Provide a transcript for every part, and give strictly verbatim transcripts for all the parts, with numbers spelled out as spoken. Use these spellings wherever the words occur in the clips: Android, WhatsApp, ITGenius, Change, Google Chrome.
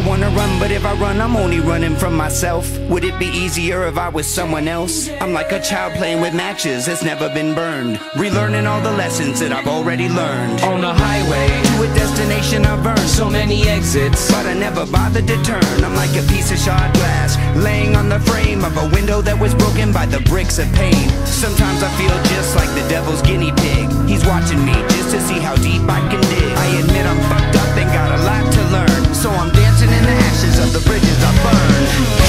I wanna run, but if I run, I'm only running from myself. Would it be easier if I was someone else? I'm like a child playing with matches that's never been burned, relearning all the lessons that I've already learned. On the highway to a destination I've earned so many exits, but I never bothered to turn. I'm like a piece of shard glass laying on the frame of a window that was broken by the bricks of pain. Sometimes I feel just like the devil's guinea pig. He's watching me just to see how deep I can dig. I admit I'm fucked up and got a lot to learn, so I'm dancing in the ashes of the bridges I burned.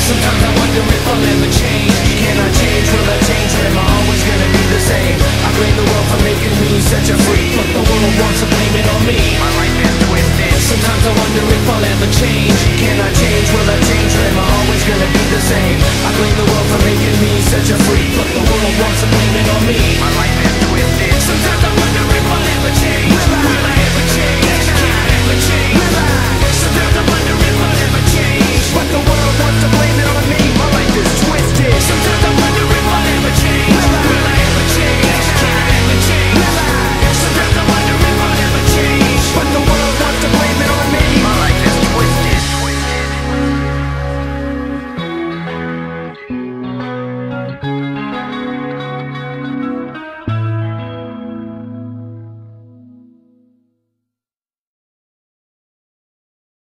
Sometimes I wonder if I'll ever change. Can I change? Will I change? Or am I always gonna be the same? I blame the world for making me such a freak, but the world wants to blame it on me. My life has to end this. Sometimes I wonder if I'll ever change. Can I change? Will I change? Or am I always gonna be the same? I blame the world for making me such a freak, but the world wants to blame it on me. My